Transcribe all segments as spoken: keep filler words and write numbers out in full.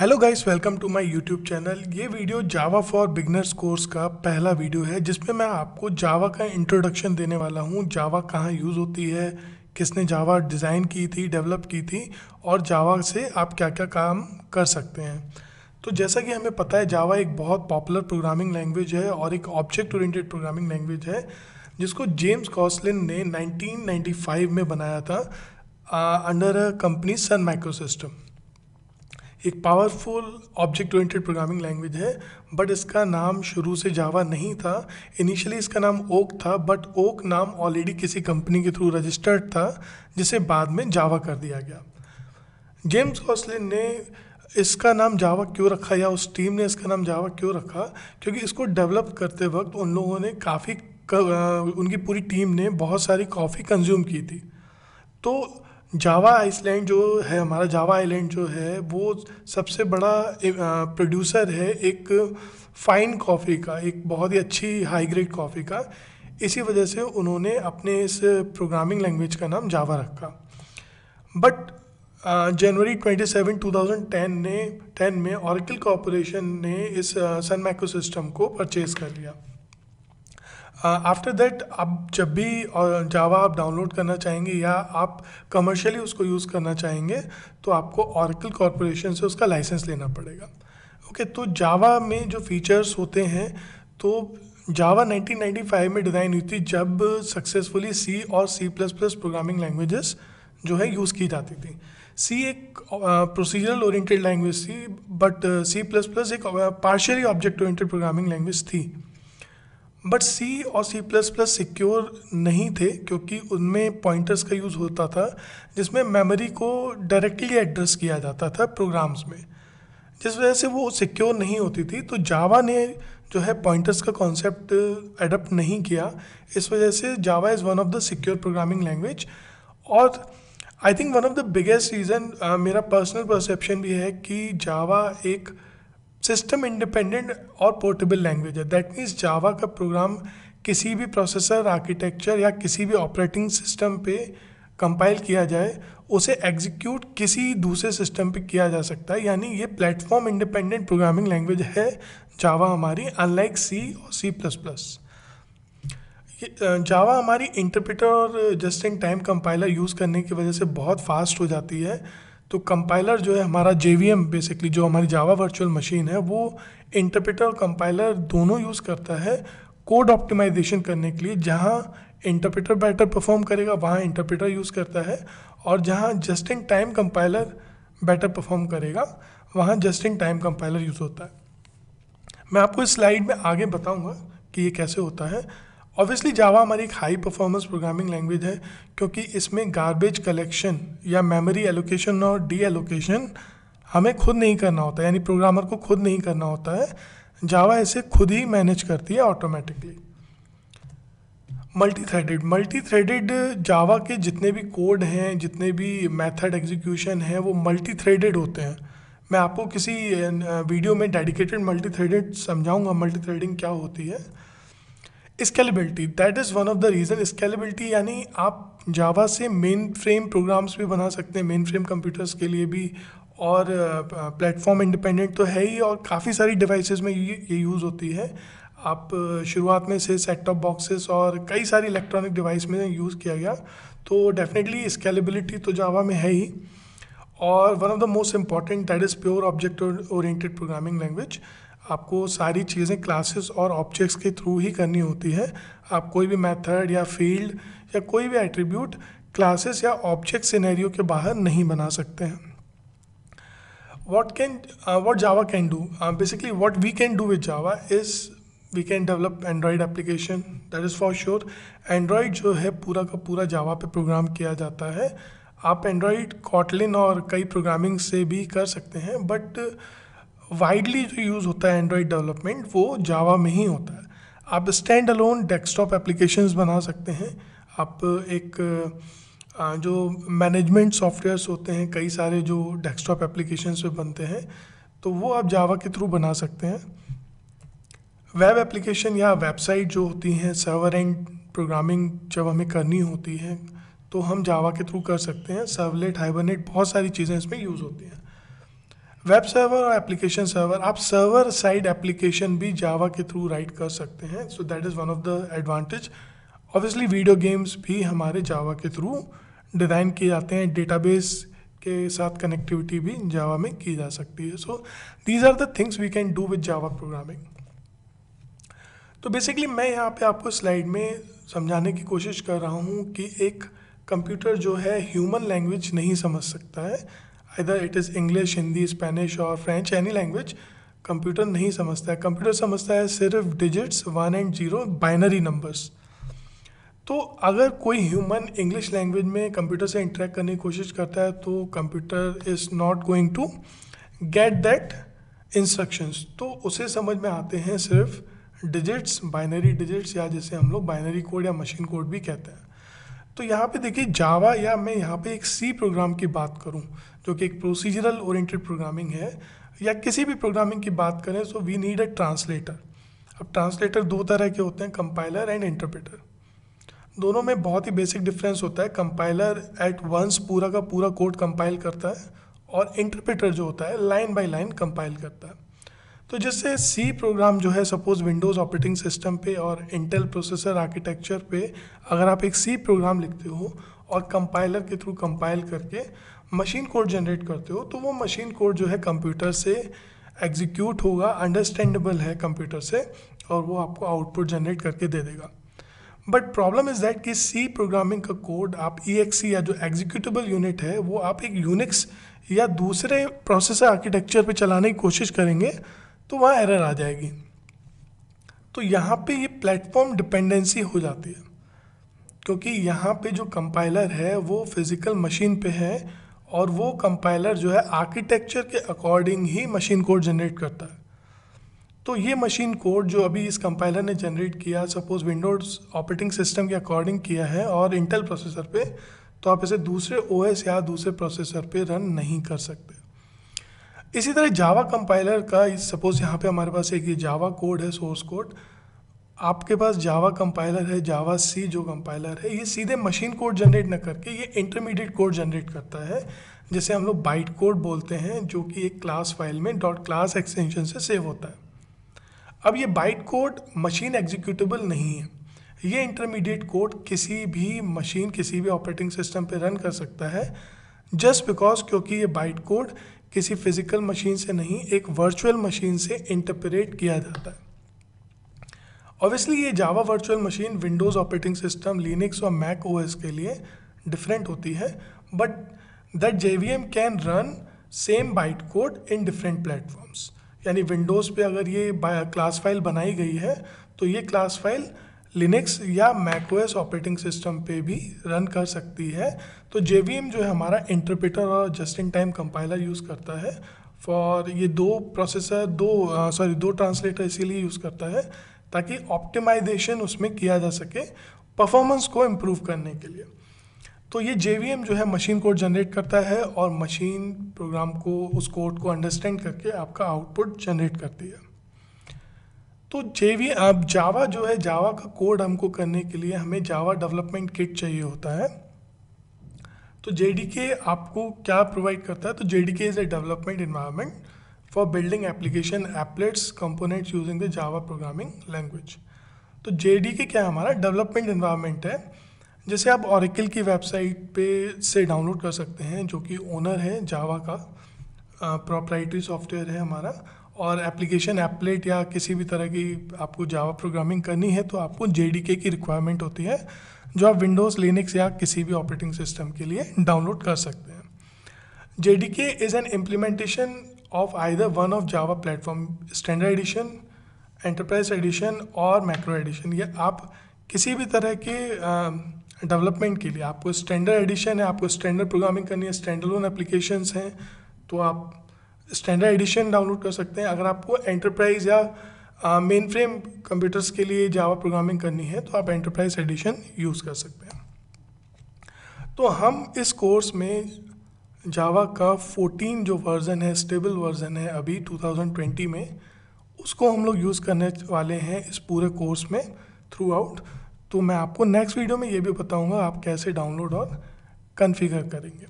Hello guys, welcome to my YouTube channel. ये video Java for beginners course का पहला video है जिसमें मैं आपको जावा का इंट्रोडक्शन देने वाला हूँ। जावा कहाँ यूज़ होती है, किसने जावा डिज़ाइन की थी, डेवलप की थी और जावा से आप क्या क्या काम कर सकते हैं। तो जैसा कि हमें पता है, जावा एक बहुत पॉपुलर प्रोग्रामिंग लैंग्वेज है और एक ऑब्जेक्ट ओरिएंटेड प्रोग्रामिंग लैंग्वेज है जिसको जेम्स गॉसलिन ने नाइनटीन नाइंटी फाइव में बनाया था under a company Sun Microsystem. एक powerful object oriented programming language है, बट इसका नाम शुरू से जावा नहीं था। इनिशियली इसका नाम ओक था, बट ओक नाम ऑलरेडी किसी कंपनी के थ्रू रजिस्टर्ड था जिसे बाद में जावा कर दिया गया। जेम्स गॉसलिन ने इसका नाम जावा क्यों रखा या उस टीम ने इसका नाम जावा क्यों रखा, क्योंकि इसको डेवलप करते वक्त उन लोगों ने काफ़ी उनकी पूरी टीम ने बहुत सारी कॉफ़ी कंज्यूम की थी। तो जावा आइसलैंड जो है, हमारा जावा आइलैंड जो है, वो सबसे बड़ा प्रोड्यूसर है एक फ़ाइन कॉफ़ी का, एक बहुत ही अच्छी हाई ग्रेड कॉफ़ी का। इसी वजह से उन्होंने अपने इस प्रोग्रामिंग लैंग्वेज का नाम जावा रखा। But January twenty seven two thousand ten ने टेन में Oracle Corporation ने इस सन माइक्रोसिस्टम को परचेज़ कर लिया। आफ्टर दैट आप जब भी जावा आप डाउनलोड करना चाहेंगे या आप कमर्शियली उसको यूज़ करना चाहेंगे तो आपको Oracle Corporation से उसका लाइसेंस लेना पड़ेगा। ओके okay, तो जावा में जो फीचर्स होते हैं, तो जावा नाइनटीन नाइंटी फाइव में डिज़ाइन हुई थी जब सक्सेसफुली सी और C plus plus programming languages जो है यूज़ की जाती थी। सी एक प्रोसीजरल ओरिएंटेड लैंग्वेज थी, बट सी प्लस प्लस एक partially object oriented programming language थी। बट सी और सी प्लस प्लस सिक्योर नहीं थे क्योंकि उनमें पॉइंटर्स का यूज़ होता था जिसमें मेमोरी को डायरेक्टली एड्रेस किया जाता था प्रोग्राम्स में, जिस वजह से वो सिक्योर नहीं होती थी। तो जावा ने जो है पॉइंटर्स का कॉन्सेप्ट एडप्ट नहीं किया, इस वजह से Java is one of the secure programming language. और I think one of the biggest reason, मेरा पर्सनल परसेप्शन भी है कि जावा एक सिस्टम इंडिपेंडेंट और पोर्टेबल लैंग्वेज है। दैट मीन्स जावा का प्रोग्राम किसी भी प्रोसेसर आर्किटेक्चर या किसी भी ऑपरेटिंग सिस्टम पे कंपाइल किया जाए, उसे एग्जीक्यूट किसी दूसरे सिस्टम पे किया जा सकता है। यानी ये प्लेटफॉर्म इंडिपेंडेंट प्रोग्रामिंग लैंग्वेज है जावा हमारी, अनलाइक सी और सी प्लस प्लस। जावा हमारी इंटरप्रेटर और just in time compiler use करने की वजह से बहुत फास्ट हो जाती है। तो कंपाइलर जो है हमारा जे वी एम, बेसिकली जो हमारी जावा वर्चुअल मशीन है, वो इंटरप्रेटर और कंपाइलर दोनों यूज़ करता है कोड ऑप्टिमाइजेशन करने के लिए। जहाँ इंटरप्रेटर बेटर परफॉर्म करेगा वहाँ इंटरप्रेटर यूज़ करता है, और जहाँ just in time compiler better perform करेगा वहाँ just in time compiler use होता है। मैं आपको इस स्लाइड में आगे बताऊँगा कि ये कैसे होता है। ऑब्वियसली जावा हमारी एक हाई परफॉर्मेंस प्रोग्रामिंग लैंग्वेज है क्योंकि इसमें गार्बेज कलेक्शन या मेमोरी एलोकेशन और डी एलोकेशन हमें खुद नहीं करना होता, यानी प्रोग्रामर को खुद नहीं करना होता है। जावा इसे खुद ही मैनेज करती है automatically. Multi threaded multi threaded Java के जितने भी कोड हैं, जितने भी मेथड एग्जीक्यूशन है, वो मल्टी थ्रेडेड होते हैं। मैं आपको किसी वीडियो में डेडिकेटेड मल्टी थ्रेडेड समझाऊँगा मल्टी थ्रेडिंग क्या होती है। Scalability, that is one of the reason. Scalability यानी आप जावा से मेन फ्रेम प्रोग्राम्स भी बना सकते हैं, मेन फ्रेम कंप्यूटर्स के लिए भी, और प्लेटफॉर्म इंडिपेंडेंट तो है ही, और काफ़ी सारी डिवाइसेस में ये, ये यूज़ होती है। आप शुरुआत में से सेट टॉप बॉक्सेस और कई सारी इलेक्ट्रॉनिक डिवाइस में यूज़ किया गया, तो डेफिनेटली स्केलेबिलिटी तो जावा में है ही। और one of the most important, that is pure object oriented programming language. आपको सारी चीज़ें क्लासेस और ऑब्जेक्ट्स के थ्रू ही करनी होती है। आप कोई भी मेथड या फील्ड या कोई भी एट्रीब्यूट क्लासेस या ऑब्जेक्ट सिनेरियो के बाहर नहीं बना सकते हैं। What can what Java can do, basically what we can do with Java is we can develop Android application, that is for sure. Android जो है पूरा का पूरा जावा पे प्रोग्राम किया जाता है। आप एंड्रॉयड Kotlin और कई प्रोग्रामिंग से भी कर सकते हैं, बट वाइडली जो यूज़ होता है एंड्रॉयड डेवलपमेंट वो जावा में ही होता है। आप स्टैंड अलोन डेस्कटॉप एप्लीकेशंस बना सकते हैं। आप एक जो मैनेजमेंट सॉफ्टवेयर्स होते हैं, कई सारे जो डेस्कटॉप एप्लीकेशंस पे बनते हैं, तो वो आप जावा के थ्रू बना सकते हैं। वेब एप्लीकेशन या वेबसाइट जो होती हैं, सर्वर एंड प्रोग्रामिंग जब हमें करनी होती है तो हम जावा के थ्रू कर सकते हैं। सर्वलेट, हाइबरनेट, बहुत सारी चीज़ें इसमें यूज़ होती हैं। वेब सर्वर और एप्लीकेशन सर्वर, आप सर्वर साइड एप्लीकेशन भी जावा के थ्रू राइट कर सकते हैं. So that is one of the advantage. Obviously video games भी हमारे जावा के थ्रू डिज़ाइन किए जाते हैं, डेटाबेस के साथ कनेक्टिविटी भी जावा में की जा सकती है. So these are the things we can do with Java programming. तो बेसिकली मैं यहाँ पे आपको स्लाइड में समझाने की कोशिश कर रहा हूँ कि एक कंप्यूटर जो है ह्यूमन लैंग्वेज नहीं समझ सकता है. Either it is English, Hindi, Spanish और फ्रेंच, एनी लैंग्वेज कंप्यूटर नहीं समझता है. कंप्यूटर समझता है सिर्फ digits, one and zero, binary numbers. तो अगर कोई ह्यूमन इंग्लिश लैंग्वेज में कंप्यूटर से इंटरेक्ट करने की कोशिश करता है तो computer is not going to get that instructions. तो उसे समझ में आते हैं सिर्फ डिजिट्स, बाइनरी डिजिट्स, या जैसे हम लोग बाइनरी कोड या मशीन कोड भी कहते हैं. तो यहाँ पे देखिए जावा, या मैं यहाँ पे एक सी प्रोग्राम की बात करूँ जो कि एक प्रोसीजरल ओरिएंटेड प्रोग्रामिंग है, या किसी भी प्रोग्रामिंग की बात करें, so we need a translator. अब ट्रांसलेटर दो तरह के होते हैं, कंपाइलर एंड इंटरप्रेटर. दोनों में बहुत ही बेसिक डिफरेंस होता है. कंपाइलर एट वंस पूरा का पूरा कोड कंपाइल करता है, और इंटरप्रेटर जो होता है लाइन बाय लाइन कंपाइल करता है. तो जैसे सी प्रोग्राम जो है, सपोज़ विंडोज़ ऑपरेटिंग सिस्टम पे और इंटेल प्रोसेसर आर्किटेक्चर पे अगर आप एक सी प्रोग्राम लिखते हो और कंपाइलर के थ्रू कंपाइल करके मशीन कोड जनरेट करते हो, तो वो मशीन कोड जो है कंप्यूटर से एग्जीक्यूट होगा, अंडरस्टैंडेबल है कंप्यूटर से, और वो आपको आउटपुट जनरेट करके दे देगा. बट प्रॉब्लम इज़ दैट कि सी प्रोग्रामिंग का कोड आप ई एक्स या जो एग्जीक्यूटेबल यूनिट है वो आप एक यूनिक्स या दूसरे प्रोसेसर आर्किटेक्चर पर चलाने की कोशिश करेंगे तो वहाँ एरर आ जाएगी. तो यहाँ पे ये प्लेटफॉर्म डिपेंडेंसी हो जाती है, क्योंकि यहाँ पे जो कंपाइलर है वो फिज़िकल मशीन पे है, और वो कंपाइलर जो है आर्किटेक्चर के अकॉर्डिंग ही मशीन कोड जनरेट करता है. तो ये मशीन कोड जो अभी इस कंपाइलर ने जनरेट किया, सपोज़ विंडोज़ ऑपरेटिंग सिस्टम के अकॉर्डिंग किया है और इंटेल प्रोसेसर पे, तो आप इसे दूसरे ओ एस या दूसरे प्रोसेसर पे रन नहीं कर सकते. इसी तरह जावा कंपाइलर का, सपोज़ यहाँ पे हमारे पास एक ये जावा कोड है, सोर्स कोड, आपके पास जावा कंपाइलर है, जावा सी जो कंपाइलर है ये सीधे मशीन कोड जनरेट ना करके ये इंटरमीडिएट कोड जनरेट करता है, जैसे हम लोग बाइट कोड बोलते हैं, जो कि एक क्लास फाइल में डॉट क्लास एक्सटेंशन से सेव होता है. अब ये बाइट कोड मशीन एग्जीक्यूटेबल नहीं है, ये इंटरमीडिएट कोड किसी भी मशीन, किसी भी ऑपरेटिंग सिस्टम पर रन कर सकता है, जस्ट बिकॉज क्योंकि ये बाइट कोड किसी फिजिकल मशीन से नहीं, एक वर्चुअल मशीन से इंटरप्रेट किया जाता है. ऑब्वियसली ये Java virtual machine Windows operating system, Linux और मैक ओएस के लिए डिफरेंट होती है, but that JVM can run same byte code in different platforms. यानी विंडोज़ पे अगर ये क्लास फाइल बनाई गई है तो ये क्लास फाइल लिनक्स या मैक ओएस ऑपरेटिंग सिस्टम पे भी रन कर सकती है. तो जेवीएम जो है हमारा इंटरप्रेटर और just in time compiler use करता है फॉर ये दो प्रोसेसर दो सॉरी दो ट्रांसलेटर इसीलिए यूज़ करता है ताकि ऑप्टिमाइजेशन उसमें किया जा सके परफॉर्मेंस को इम्प्रूव करने के लिए. तो ये जेवीएम जो है मशीन कोड जनरेट करता है और मशीन प्रोग्राम को, उस कोड को अंडरस्टैंड करके आपका आउटपुट जनरेट करती है. तो जेवी अब जावा जो है, जावा का कोड हमको करने के लिए हमें जावा डेवलपमेंट किट चाहिए होता है. तो जेडीके आपको क्या प्रोवाइड करता है? तो JDK is a development environment for building application applets components using the Java programming language. तो जेडीके क्या है? हमारा डेवलपमेंट एनवायरनमेंट है, जैसे आप ऑरेकल की वेबसाइट पे से डाउनलोड कर सकते हैं, जो कि ओनर है जावा का, प्रोप्राइटरी सॉफ्टवेयर है हमारा, और एप्लीकेशन एप्लेट या किसी भी तरह की आपको जावा प्रोग्रामिंग करनी है तो आपको जेडीके की रिक्वायरमेंट होती है, जो आप विंडोज़, लिनक्स या किसी भी ऑपरेटिंग सिस्टम के लिए डाउनलोड कर सकते हैं. JDK is an implementation of either one of Java platform, standard edition, enterprise edition और मैक्रो एडिशन. ये आप किसी भी तरह के डेवलपमेंट के लिए, आपको स्टैंडर्ड एडिशन है, आपको स्टैंडर्ड प्रोग्रामिंग करनी है, स्टैंडअलोन एप्लीकेशंस हैं तो आप स्टैंडर्ड एडिशन डाउनलोड कर सकते हैं. अगर आपको एंटरप्राइज या मेन फ्रेम कंप्यूटर्स के लिए जावा प्रोग्रामिंग करनी है तो आप एंटरप्राइज एडिशन यूज़ कर सकते हैं. तो हम इस कोर्स में जावा का चौदह जो वर्ज़न है, स्टेबल वर्ज़न है अभी दो हज़ार बीस में, उसको हम लोग यूज़ करने वाले हैं इस पूरे कोर्स में थ्रू आउट. तो मैं आपको नेक्स्ट वीडियो में ये भी बताऊँगा आप कैसे डाउनलोड और कन्फिगर करेंगे.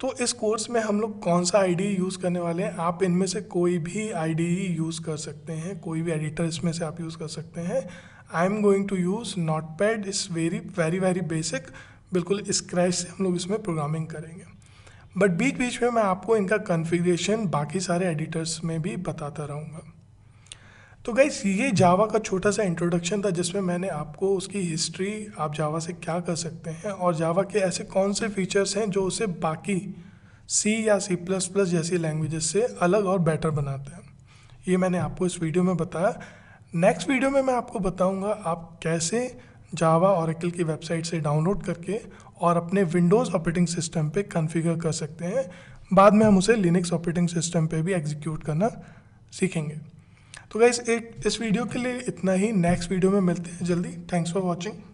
तो इस कोर्स में हम लोग कौन सा आई डी यूज़ करने वाले हैं, आप इनमें से कोई भी आई डी यूज़ कर सकते हैं, कोई भी एडिटर इसमें से आप यूज़ कर सकते हैं. I am going to use notepad, is very very very basic, बिल्कुल स्क्रैच से हम लोग इसमें प्रोग्रामिंग करेंगे. बट बीच बीच में मैं आपको इनका कॉन्फ़िगरेशन बाकी सारे एडिटर्स में भी बताता रहूँगा. तो गाइस, ये जावा का छोटा सा इंट्रोडक्शन था जिसमें मैंने आपको उसकी हिस्ट्री, आप जावा से क्या कर सकते हैं और जावा के ऐसे कौन से फीचर्स हैं जो उसे बाकी सी या सी प्लस प्लस जैसी लैंग्वेजेस से अलग और बेटर बनाते हैं, ये मैंने आपको इस वीडियो में बताया. नेक्स्ट वीडियो में मैं आपको बताऊंगा आप कैसे जावा ऑरेकल की वेबसाइट से डाउनलोड करके और अपने विंडोज़ ऑपरेटिंग सिस्टम पे कॉन्फ़िगर कर सकते हैं. बाद में हम उसे लिनक्स ऑपरेटिंग सिस्टम पे भी एग्जीक्यूट करना सीखेंगे. तो गाइस, एक इस वीडियो के लिए इतना ही. नेक्स्ट वीडियो में मिलते हैं जल्दी. Thanks for watching.